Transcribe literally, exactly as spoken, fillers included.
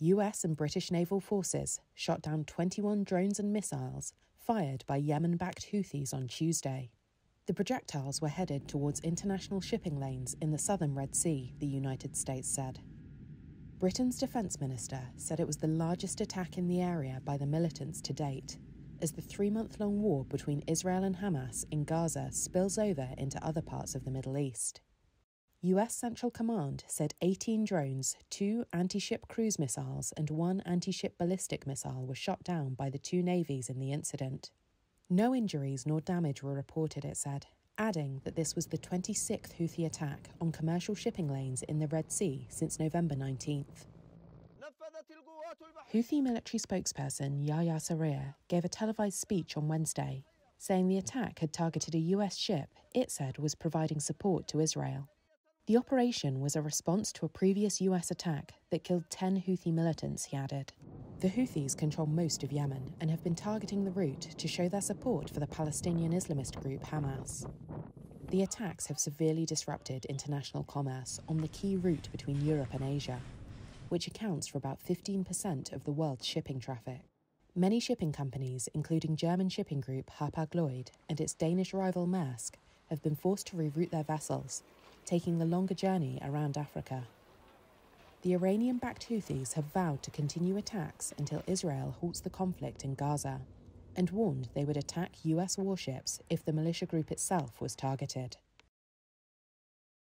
U S and British naval forces shot down twenty-one drones and missiles fired by Yemen-backed Houthis on Tuesday. The projectiles were headed towards international shipping lanes in the southern Red Sea, the United States said. Britain's defence minister said it was the largest attack in the area by the militants to date, as the three-month-long war between Israel and Hamas in Gaza spills over into other parts of the Middle East. U S Central Command said eighteen drones, two anti-ship cruise missiles and one anti-ship ballistic missile were shot down by the two navies in the incident. No injuries nor damage were reported, it said, adding that this was the twenty-sixth Houthi attack on commercial shipping lanes in the Red Sea since November nineteenth. Houthi military spokesperson Yahya Saree gave a televised speech on Wednesday, saying the attack had targeted a U S ship it said was providing support to Israel. The operation was a response to a previous U S attack that killed ten Houthi militants, he added. The Houthis control most of Yemen and have been targeting the route to show their support for the Palestinian Islamist group Hamas. The attacks have severely disrupted international commerce on the key route between Europe and Asia, which accounts for about fifteen percent of the world's shipping traffic. Many shipping companies, including German shipping group Hapag-Lloyd and its Danish rival Maersk, have been forced to reroute their vessels, taking the longer journey around Africa. The Iranian-backed Houthis have vowed to continue attacks until Israel halts the conflict in Gaza, and warned they would attack U S warships if the militia group itself was targeted.